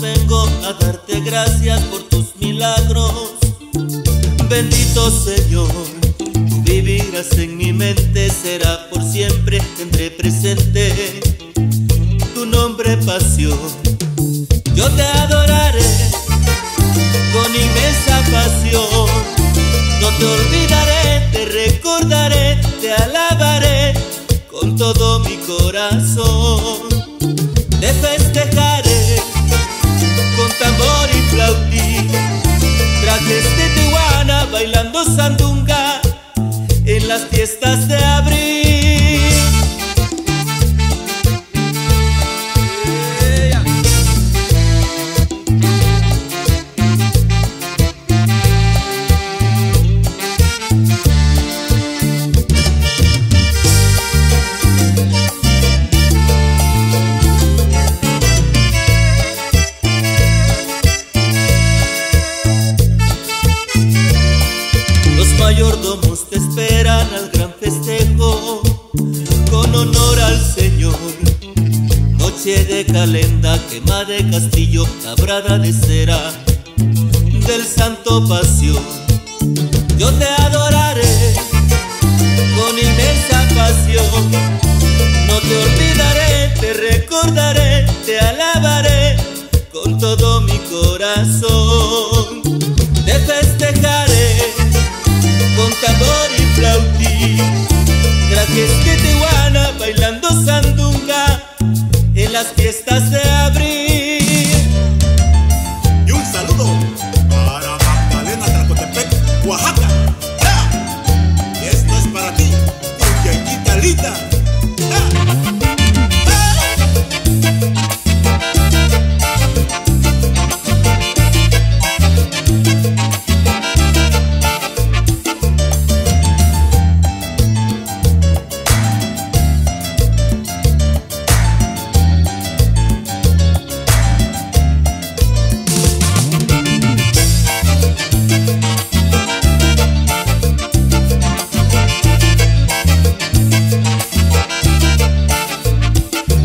vengo a darte gracias por tus milagros. Bendito Señor, tú vivirás en mi mente, será por siempre, tendré presente tu nombre, pasión. Yo te adoraré con inmensa pasión, no te olvidaré, te recordaré, te alabaré con todo mi corazón. Te festejaré con tambor y flautí, trajes de Tijuana bailando sandunga en las fiestas de abril. Mayordomos te esperan al gran festejo, con honor al Señor. Noche de calenda, quema de castillo, labrada de cera del santo pasión. Yo te adoraré con inmensa pasión, no te olvidaré, te recordaré, te alabaré con todo mi corazón. Te festejaré con tambor y flautí, trajes de Tijuana bailando sandunga en las fiestas de abril. Y un saludo para Magdalena Tlacotepec, Oaxaca. ¡Ah! Esto es para ti, porque aquí está Lita. ¡Ah!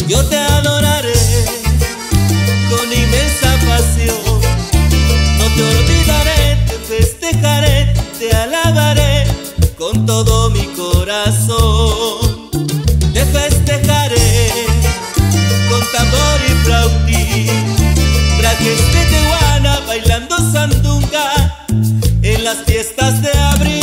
Yo te adoraré con inmensa pasión, no te olvidaré, te festejaré, te alabaré con todo mi corazón. Te festejaré con tambor y flautí, trajes de Tijuana bailando sandunga en las fiestas de abril.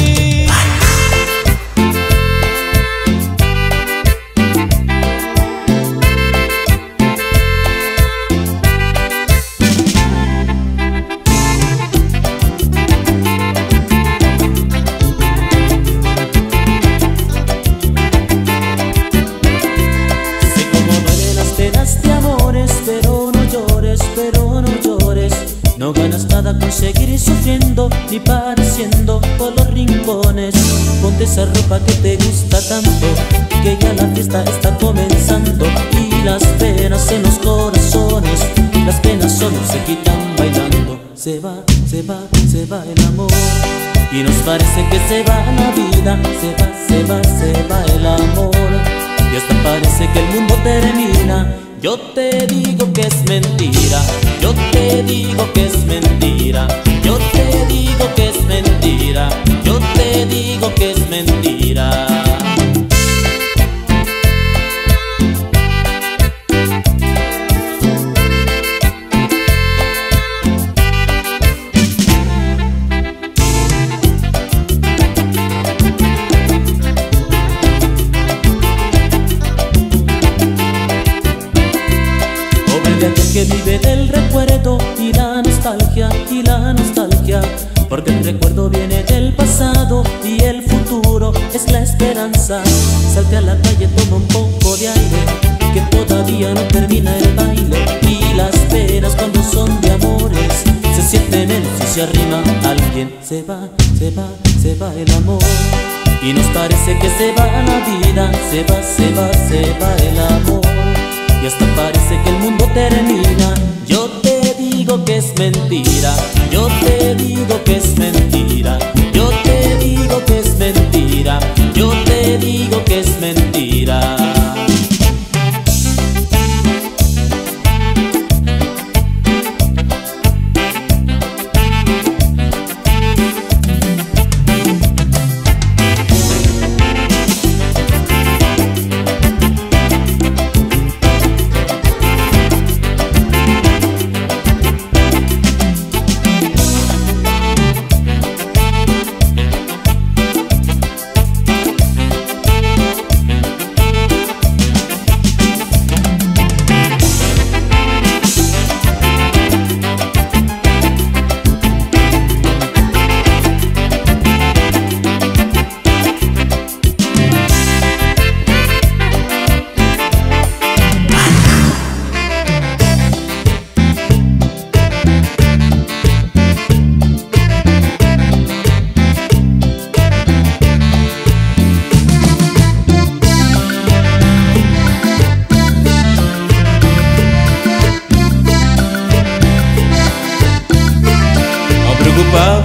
No ganas nada con seguir sufriendo ni padeciendo por los rincones. Ponte esa ropa que te gusta tanto, que ya la fiesta está comenzando. Y las penas en los corazones, las penas solo se quitan bailando. Se va el amor, y nos parece que se va la vida. Se va el amor, y hasta parece que el mundo termina. Yo te digo que es mentira, yo te digo que es mentira, yo te digo que es mentira, yo te digo que es mentira. Que vive del recuerdo y la nostalgia, porque el recuerdo viene del pasado y el futuro es la esperanza. Salte a la calle, toma un poco de aire, que todavía no termina el baile. Y las penas cuando son de amores se sienten en si se arrima alguien. Se va el amor, y nos parece que se va la vida. Se va el amor, y hasta parece que el mundo termina. Yo te digo que es mentira, yo te digo que es mentira, yo te digo que es mentira, yo te digo que es mentira.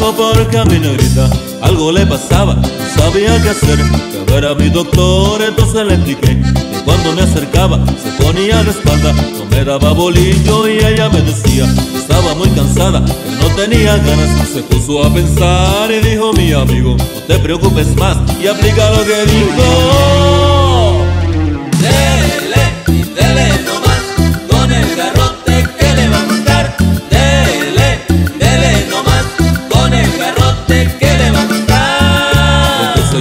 Pasaba por Caminarita, algo le pasaba, no sabía qué hacer. Que ver a mi doctor, entonces le expliqué que cuando me acercaba se ponía de espalda, no me daba bolillo y ella me decía que estaba muy cansada, que no tenía ganas. Se puso a pensar y dijo: mi amigo, no te preocupes más y aplica lo que dijo. Dele y dele nomás con el garrote que le va a gustar.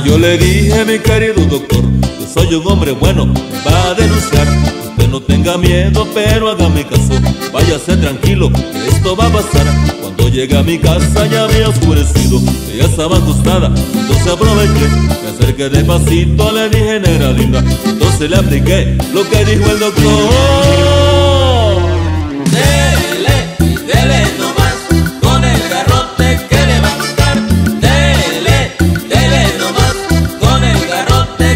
Yo le dije: mi querido doctor, yo soy un hombre bueno, me va a denunciar. Usted no tenga miedo, pero hágame caso, váyase tranquilo, que esto va a pasar. Cuando llegué a mi casa ya había oscurecido, ella estaba acostada, entonces aproveché, me acerqué despacito, le dije: negra linda, entonces le apliqué lo que dijo el doctor. Dele, dele nomás con el garrote que le va a gustar. Dele, dele nomás con el garrote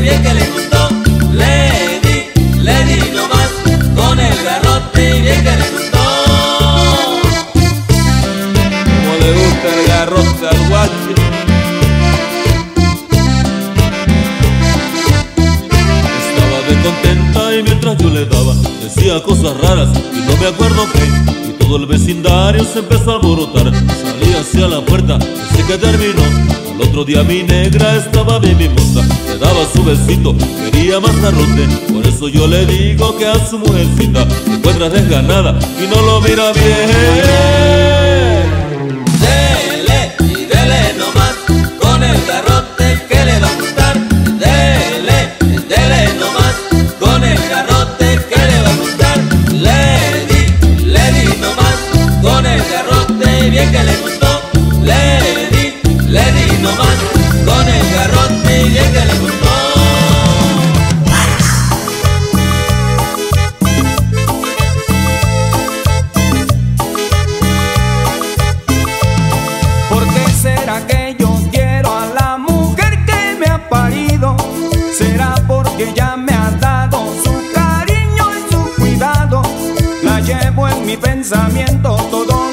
bien que le gustó. Le di nomás con el garrote bien que le gustó. Como le gusta el garrote al guache. Estaba de contenta y mientras yo le daba decía cosas raras y no me acuerdo qué. Y todo el vecindario se empezó a alborotar, salí hacia la puerta, así que terminó. El otro día mi negra estaba bien mimosa, le daba su besito, quería más garrote. Por eso yo le digo que a su mujercita se encuentra desganada y no lo mira bien. Dele y dele nomás con el garrote que le va a gustar. Dele, dele nomás con el garrote que le va a gustar. Le di nomás con el garrote bien que le gustó. Le di nomás con el garrote y bien que le gustó. ¿Por qué será que yo quiero a la mujer que me ha parido? ¿Será porque ya me ha dado su cariño y su cuidado? La llevo en mi pensamiento todo lo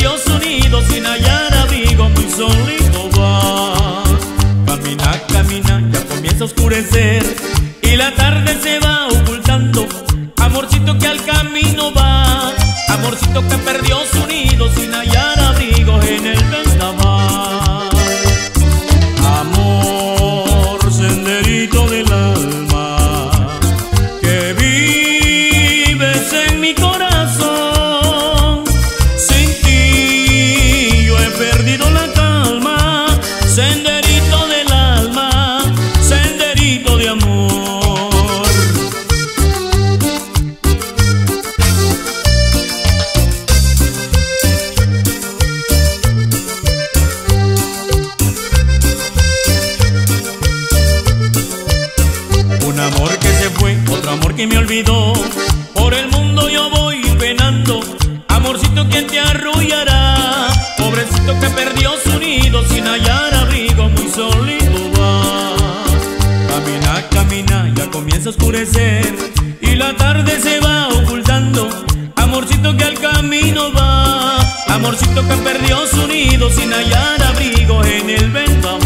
Dios unidos sin hallar abrigo, muy solito vas. Camina, camina, ya comienza a oscurecer y la tarde se va ocultando. Amorcito que al camino va, amorcito que perdió su nido sin hallar abrigos en el vendaval. Amor, senderito del alma, que vives en mi corazón. Sin ti yo he perdido la calma. Senderito del alma, senderito de amor. Un amor que se fue, otro amor que me olvidó. Por el mundo yo voy penando. Amorcito, ¿quién te arrullará? Pobrecito que perdió su nido sin hallar abrigo, muy solito vas. Camina, camina, ya comienza a oscurecer y la tarde se va ocultando. Amorcito que al camino va, amorcito que perdió su nido sin hallar abrigo en el vendaval.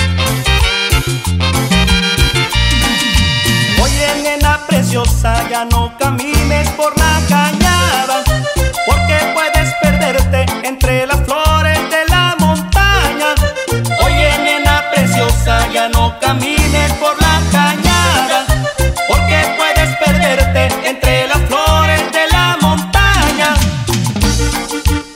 Ya no camines por la cañada, porque puedes perderte entre las flores de la montaña.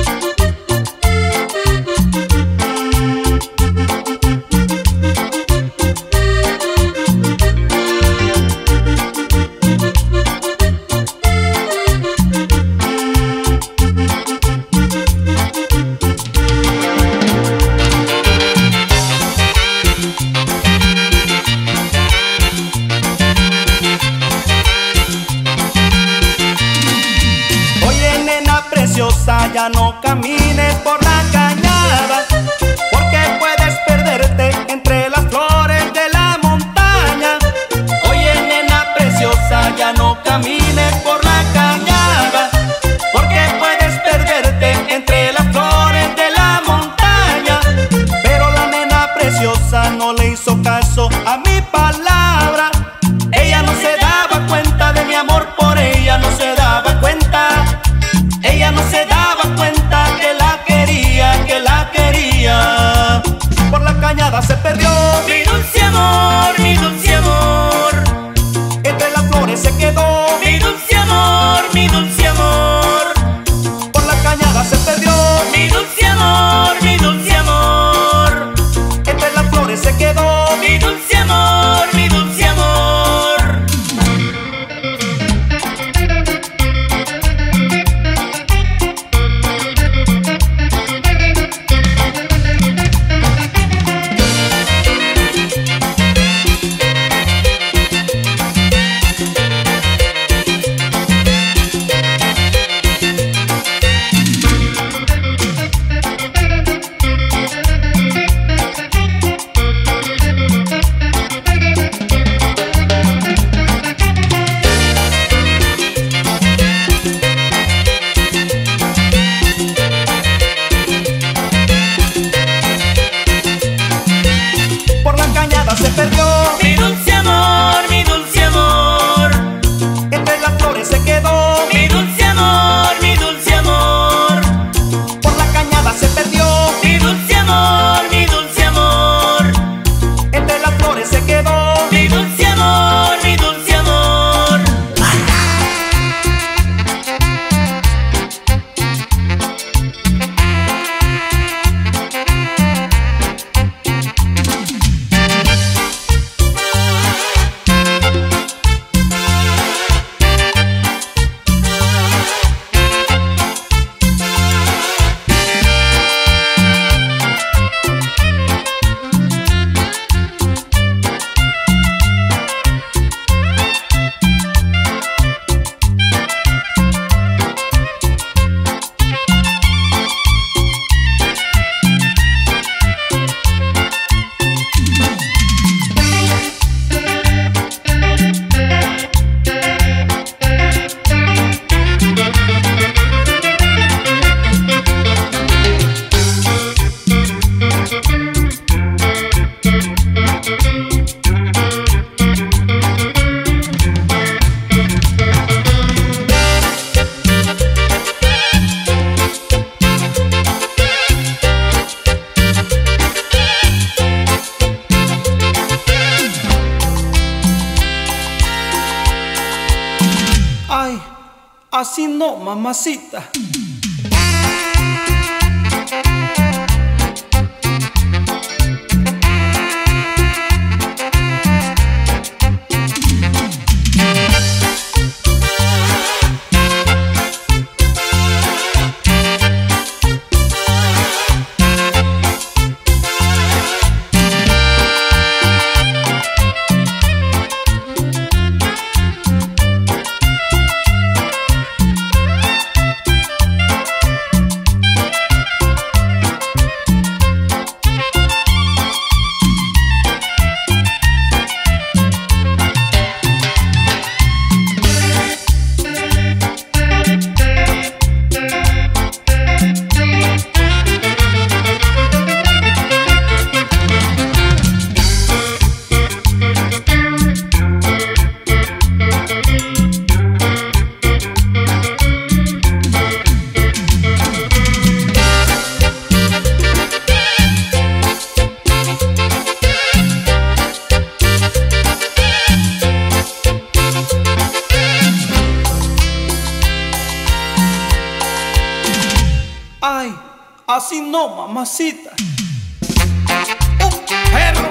Oye, nena preciosa, ya no camines por la cañada, porque puedes perderte entre las flores de la montaña. Ya no camines por la cañada, porque puedes perderte entre las flores de la montaña. Oye, nena preciosa, ya no camines por la cañada, porque puedes perderte entre las flores de la montaña. Pero la nena preciosa no le hizo caso a mi palabra. Ella no se daba cuenta de mi amor por ella, no se daba cuenta. Ella no se daba cuenta que la quería, que la quería. sino mamacita. Ay, así no, mamacita. Perro.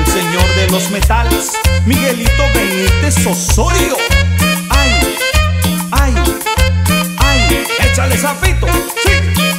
el señor de los metales, Miguelito Benítez Osorio. ¡Ay! ¡Ay! ¡Ay! ¡Échale, Zapito! ¡Sí!